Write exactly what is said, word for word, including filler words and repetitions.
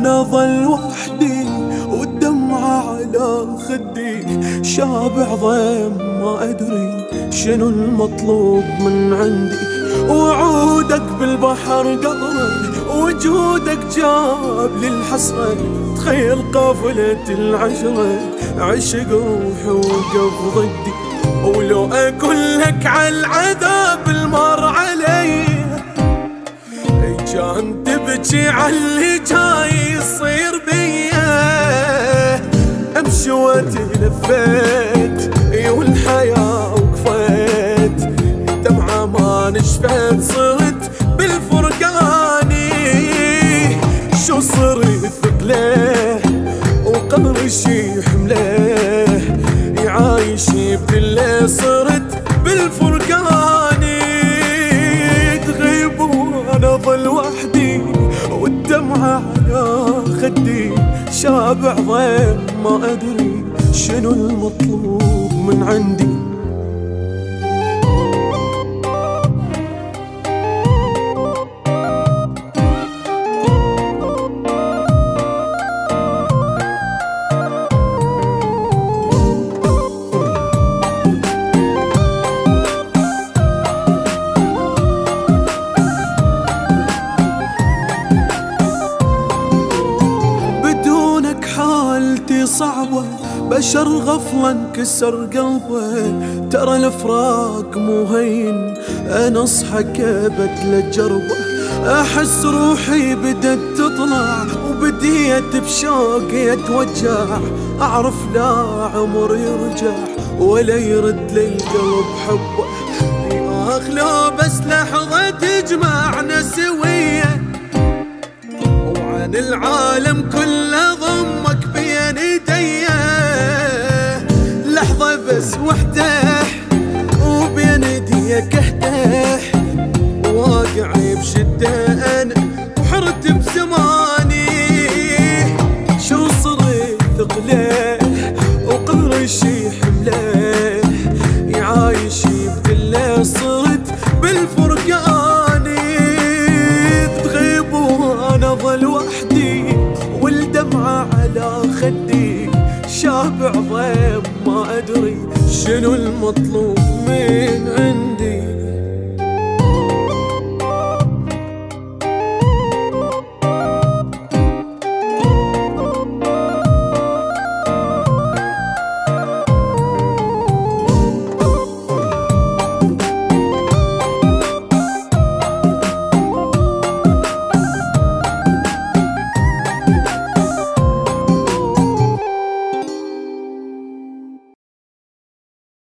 انا ظل وحدي والدمعة على خدي، شابع ضيم ما ادري شنو المطلوب من عندي. وعودك بالبحر قطرة وجودك جاب للحسرة، تخيل قافلة العشرة عشق روحي وقف ضدي. ولو اكون لك عالعذاب المر علي كان تبكي عاللي جاي يصير بيا. امشي وتلفيت والحياة وقفيت، دمعة ما نشفت صرت بالفرقاني. شو صرت ثقله وقمر شي حمله، يعايشي بالله صرت بالفرقاني. تغيب وانا ظل وحدي والدمعة على خدي، شابع ضيم ما ادري شنو المطلوب من عندي. صعبة بشر غفلة انكسر قلبه، ترى الفراق مو هين، انا اصحى كبت جربة. احس روحي بدت تطلع وبديت بشوقي اتوجع، اعرف لا عمر يرجع ولا يرد لي القلب حبه. ياخ لو بس لحظة تجمعنا سوية وعن العالم كله ضمك بين ايديا، لحظة بس وحده وبين ايديك اهداه، واقعي بشده انا وحرت بزماني. شو صرت ثقله وقمر شي حمله، يعايشي بذله صرت بالفرقاني. تغيب وانا ظل وحدي والدمعة على خدي، شابع ضيم ما أدري شنو المطلوب من عندي.